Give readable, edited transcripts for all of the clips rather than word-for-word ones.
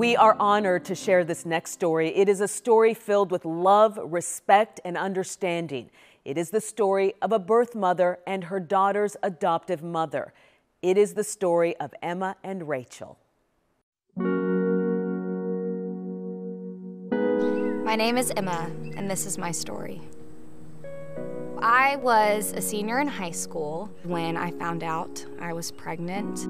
We are honored to share this next story. It is a story filled with love, respect, and understanding. It is the story of a birth mother and her daughter's adoptive mother. It is the story of Emma and Rachel. My name is Emma, and this is my story. I was a senior in high school when I found out I was pregnant.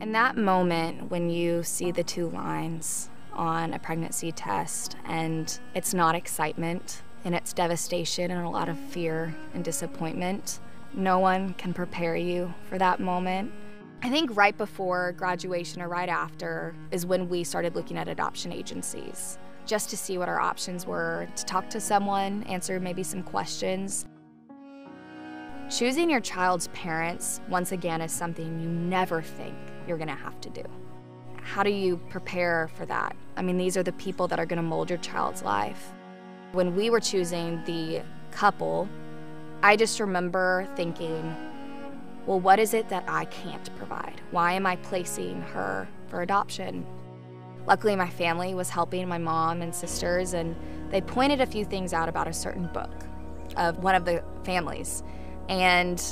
In that moment, when you see the two lines on a pregnancy test, and it's not excitement, and it's devastation and a lot of fear and disappointment, no one can prepare you for that moment. I think right before graduation or right after is when we started looking at adoption agencies, just to see what our options were, to talk to someone, answer maybe some questions. Choosing your child's parents, once again, is something you never think you're gonna have to do. How do you prepare for that? I mean, these are the people that are gonna mold your child's life. When we were choosing the couple, I just remember thinking, well, what is it that I can't provide? Why am I placing her for adoption? Luckily, my family was helping, my mom and sisters, and they pointed a few things out about a certain book of one of the families. And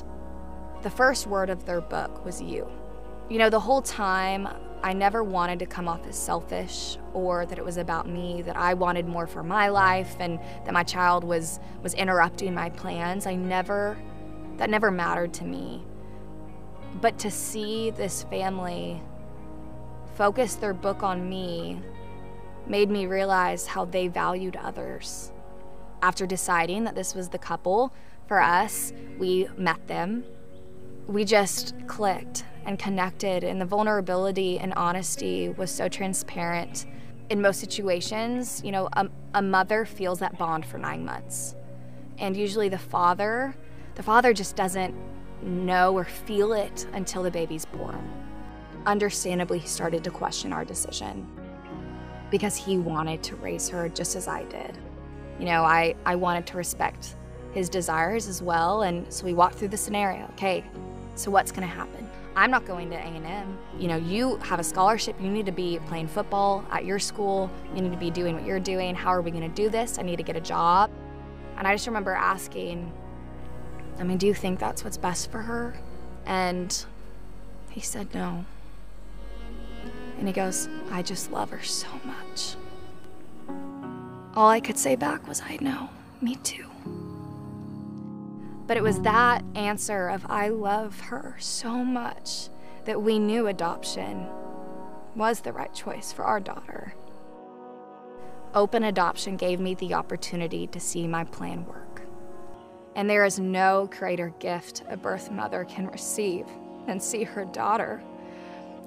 the first word of their book was you. You know, the whole time, I never wanted to come off as selfish or that it was about me, that I wanted more for my life and that my child was interrupting my plans. That never mattered to me. But to see this family focus their book on me made me realize how they valued others. After deciding that this was the couple for us, we met them. We just clicked and connected, and the vulnerability and honesty was so transparent. In most situations, you know, a mother feels that bond for 9 months. And usually the father just doesn't know or feel it until the baby's born. Understandably, he started to question our decision because he wanted to raise her just as I did. You know, I wanted to respect his desires as well, and so we walked through the scenario. Okay, so what's gonna happen? I'm not going to A&M. You know, you have a scholarship. You need to be playing football at your school. You need to be doing what you're doing. How are we gonna do this? I need to get a job. And I just remember asking, I mean, do you think that's what's best for her? And he said no. And he goes, I just love her so much. All I could say back was, I know, me too. But it was that answer of I love her so much that we knew adoption was the right choice for our daughter. Open adoption gave me the opportunity to see my plan work. And there is no greater gift a birth mother can receive than see her daughter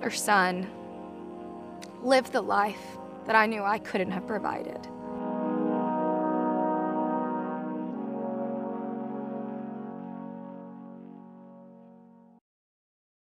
or son live the life that I knew I couldn't have provided.